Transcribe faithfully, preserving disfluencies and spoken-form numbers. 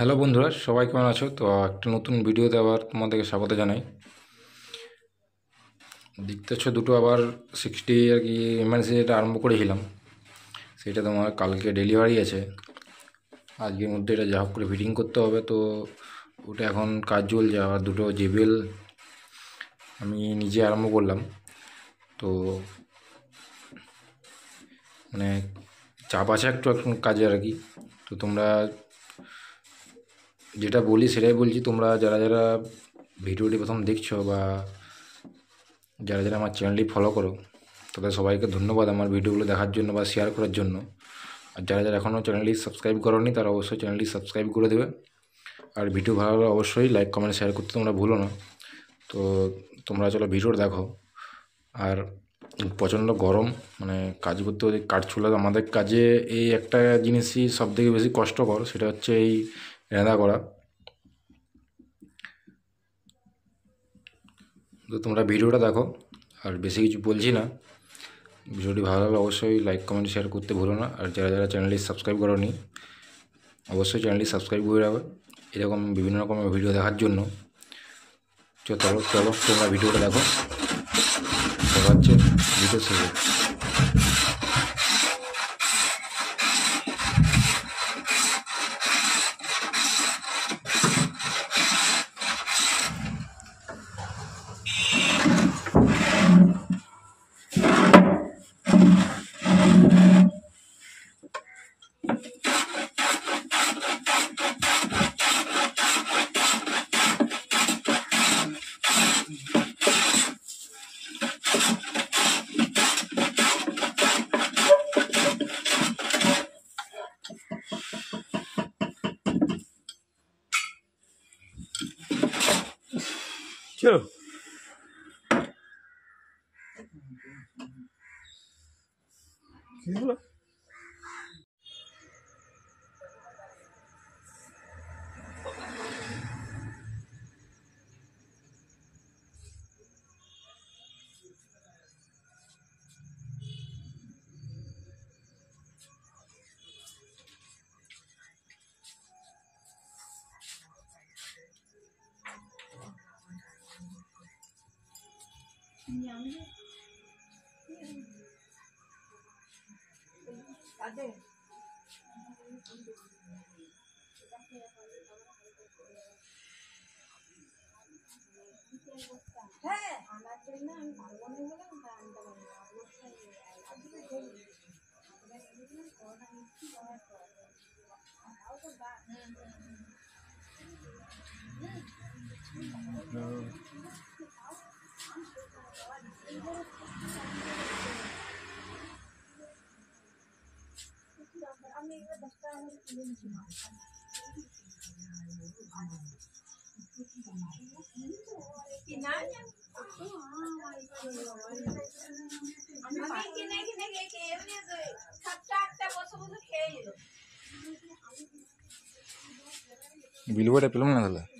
Hello বন্ধুরা, সবাই কেমন আছো? তো একটা নতুন ভিডিওতে আবার তোমাদেরকে স্বাগত জানাই। দেখতে হচ্ছে দুটো আবার সিক্সটি আর কি এমার্জেন্সি যেটা আরম্ভ করেছিলাম সেটা তোমার কালকে ডেলিভারি আছে, আজকের মধ্যে এটা যা হোক করে ফিটিং করতে হবে। তো ওটা এখন কাজ চলছে। আবার দুটো জে বি এল আমি নিজে আরম্ভ করলাম। তো মানে চাপ আছে একটু এখন কাজে আর কি। তো তোমরা যেটা বলি সেটাই বলছি। তোমরা যারা যারা ভিডিওটি প্রথম দেখছো বা যারা যারা আমার চ্যানেলটি ফলো করো তাদের সবাইকে ধন্যবাদ আমার ভিডিওগুলো দেখার জন্য বা শেয়ার করার জন্য। আর যারা যারা এখনও চ্যানেলটি সাবস্ক্রাইব করোনি তারা অবশ্যই চ্যানেলটি সাবস্ক্রাইব করে দেবে। আর ভিডিও ভালো লাগলে অবশ্যই লাইক কমেন্ট শেয়ার করতে তোমরা ভুলো না। তো তোমরা চলো ভিডিওটা দেখো। আর প্রচণ্ড গরম, মানে কাজ করতে হচ্ছে কাঠচুলা। আমাদের কাজে এই একটা জিনিসই সবথেকে বেশি কষ্টকর, সেটা হচ্ছে এই রেঁধা করা। তো তোমরা ভিডিওটা দেখো, আর বেশি কিছু বলছি না। ভিডিওটি ভালো লাগলে অবশ্যই লাইক কমেন্ট শেয়ার করতে ভুলো না। আর যারা যারা চ্যানেলটি সাবস্ক্রাইব করোনি অবশ্যই চ্যানেলটি সাবস্ক্রাইব করে রাখবে এরকম বিভিন্ন রকমের ভিডিও দেখার জন্য। চলো চলো তোমরা ভিডিওটা দেখো, দেখা হচ্ছে ভিডিও শেষে। চলো কি হলো? Yummy. Are they? Hey, I'm not doing that. I'm not doing that. I'm not doing that. বিলুটা পেলাম না তাহলে।